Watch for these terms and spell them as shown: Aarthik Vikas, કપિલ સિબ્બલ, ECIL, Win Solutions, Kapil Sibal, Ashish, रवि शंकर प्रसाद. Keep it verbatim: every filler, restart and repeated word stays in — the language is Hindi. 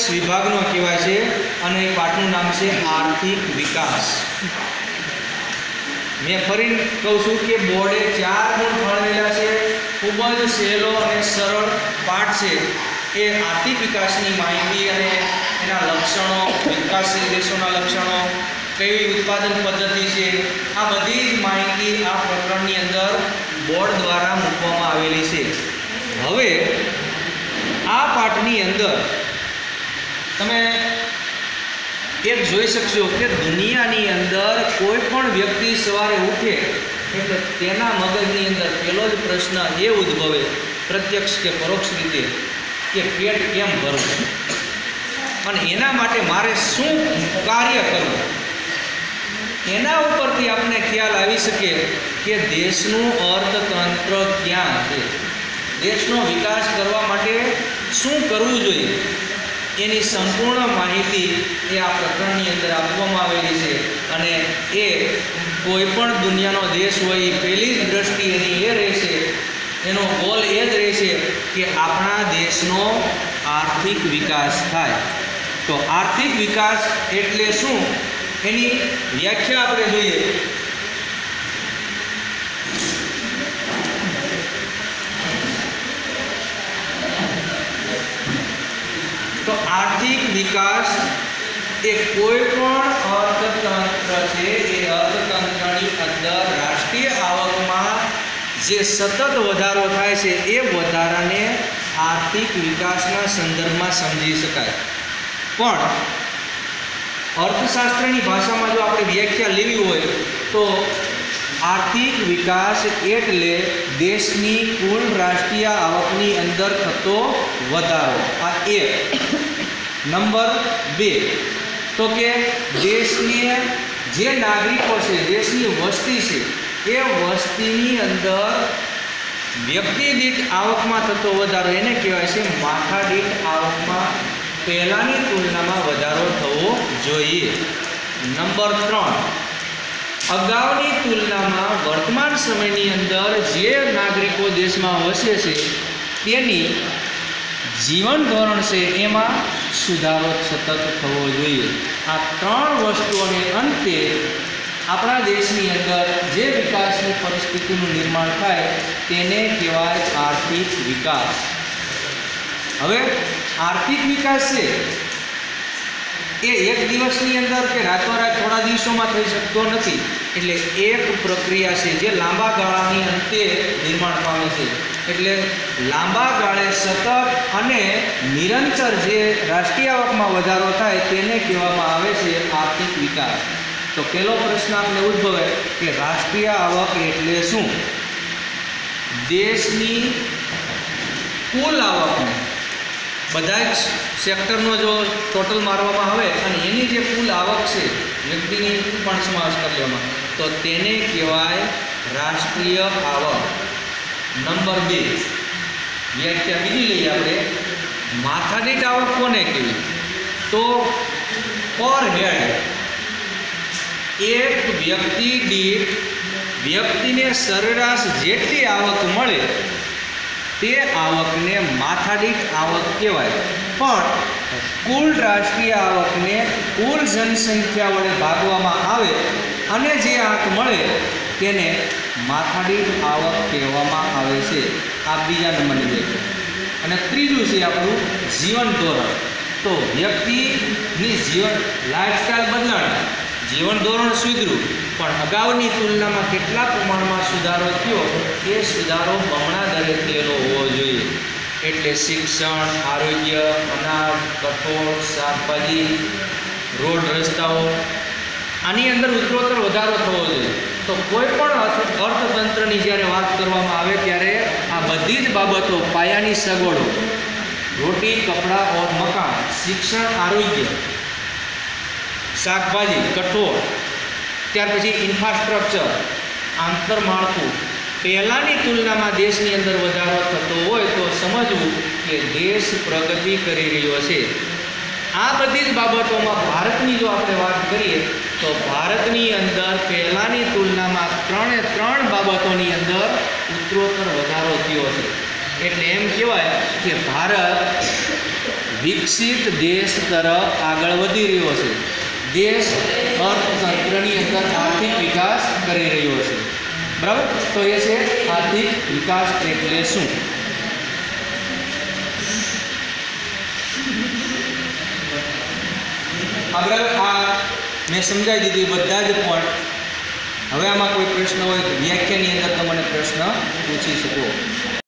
इकोनॉमिक्स विभागनो कहेवाय छे अने पाठनुं नाम छे आर्थिक विकास। मैं फरी कहूँ छूं कि बोर्डे चार गुण फळवेला छे। खूब ज सहेलो अने सरल पाठ छे ए आर्थिक विकासनी माहिती अने एना लक्षणों, विकासशील देशों लक्षणों, केवी उत्पादन पद्धति छे, आ बधी माहिती आ प्रकरणनी अंदर बोर्ड द्वारा मूकवामां आवेली छे। हवे आ पाठनी अंदर तमे एक जोई शकशो कि दुनियानी अंदर कोईपण व्यक्ति सवारे उठे एटले तेना मगजनी अंदर पेलो ज प्रश्न ए उद्भवे प्रत्यक्ष के परोक्ष रीते कि पेट केम भरवुं अने एना माटे मारे शुं कार्य करवुं। एना उपरथी आपने ख्याल आवी शके कि देशनुं अर्थतंत्र क्या छे, देशनो विकास करवा माटे शुं करवुं जोईए एनी संपूर्ण माहिती ए आ प्रकरणनी अंदर आपवामां आवेली छे अने ए कोईपण दुनियानो देश होय पहेली ज दृष्टि एनी ए रहेशे। एनो गोल ए ज रहेशे कि आपणा देशनो आर्थिक विकास थाय। तो आर्थिक विकास एटले शुं एनी व्याख्या आपणे जोईए। तो आर्थिक विकास एक कोईपण अर्थतंत्र है ये अर्थतंत्र अंदर राष्ट्रीय आवक में जे सतत वारो थाय से ए वारा ने आर्थिक विकास संदर्भ में समझी शकाय। पण अर्थशास्त्र की भाषा में जो आप व्याख्या लेवी हो तो आर्थिक विकास एटले देशनी कुल राष्ट्रीय आवकनी अंदर थतो वधारो। आ एक नंबर बे तो के देशनी जे नागरिकों से देशनी वस्ती से ए वस्तीनी अंदर व्यक्तिदीठ आवक में थतो वधारो एने कहेवाय छे माथादीठ आवक में पहेलानी तुलना में वधारो थवो जोईए। नंबर त्रण अगाऊनी तुलना में वर्तमान समयनी अंदर जे नागरिकों देश में वसे छे तेनी जीवन धोरण से एमा सुधारो सतत थवो जोईए। आ त्रण वस्तुओने अंते आपणा देशनी अंदर जे विकासनी परिस्थितिनुं निर्माण थाय तेने कहेवाय आर्थिक विकास। हवे आर्थिक विकास छे ये एक दिवसनी अंदर के रातोरात थोड़ा दिवसों में थई शकतो नथी, एटले एक प्रक्रिया छे जे लांबा गाळानी अंते निर्माण पामे छे। एटले लांबा गाळे सतत अने निरंतर जे राष्ट्रीय आवक में वधारो थाय तेने कहेवामां आवे छे आर्थिक विकास। तो पहेलो प्रश्न आपने उद्भवे कि राष्ट्रीय आवक एटले शुं? देशनी कुल आवकने बधाज सेक्टरनो जो टोटल मारवामां आवे अने एनी जे कुल आवक छे व्यक्तिनी पण समावेश करी लेवामां तो तेने कहेवाय राष्ट्रीय आवक। नंबर बे व्याख्या बीजी लईए आपणे माथादीठ आवक कोने कहेवाय? तो पर हेड एक व्यक्ति दीठ व्यक्तिने सरेराश जेटली आवक मळे ते आवकने माथादीठ आवक कहेवाय। पण कुल राष्ट्रीय आवकने कुल जनसंख्या वडे भागवामां आवे अने जे आंक मळे तेने माथादीठ आवक कहेवामां आवे छे। आ बीजा नंबरनी व्याख्या। अने त्रीजुं छे आपणुं जीवन धोरण। तो व्यक्तिनी जीवन लाइफस्टाइल बदलाणी, जीवन धोरण सुधर्युं पण अगाऊनी तुलनामां केटला प्रमाणमां सुधारो थयो ए सुधारो बमणा दरे थयेलो होवो जोईए। एटले शिक्षण, आरोग्य, अनाज, कठोळ, शाकभाजी, रोड रस्ताओ आनी अंदर उत्तरोत्तर वधारो थवो जोईए। तो कोईपण अर्थतंत्रनी ज्यारे वात करवामां आवे त्यारे आ बधी ज बाबतो पायानी सगवडो रोटी, कपड़ा और मकान, शिक्षण, आरोग्य, शाकभाजी, कठोळ, त्यार पछी इन्फ्रास्ट्रक्चर, आंतरमाळखुं पहेलानी तुलनामां देशनी अंदर वधारो थतो होय तो समजवुं कि देश प्रगति करी रह्यो छे। आ बधी ज बाबतोमां भारतनी जो आपणे वात करीए तो भारतनी अंदर पहेलानी तुलनामां त्रणे त्रण बाबतोनी अंदर उत्तरोत्तर वधारो थयो छे। एटले एम कहेवाय कि भारत વિકસિત દેશ તરફ આગળ વધી રહ્યો છે। દેશ અર્થતંત્રની અંદર આર્થિક વિકાસ કરી રહ્યો છે, બરાબર। તો એ છે આર્થિક વિકાસ એટલે શું? બરાબર, આ મેં સમજાવી દીધી બધા જ પોઈન્ટ। હવે આમાં કોઈ પ્રશ્ન હોય તો વ્યાખ્યાની અંદર તમે મને પ્રશ્ન પૂછી શકો।